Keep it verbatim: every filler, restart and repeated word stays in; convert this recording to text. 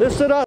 Listen up.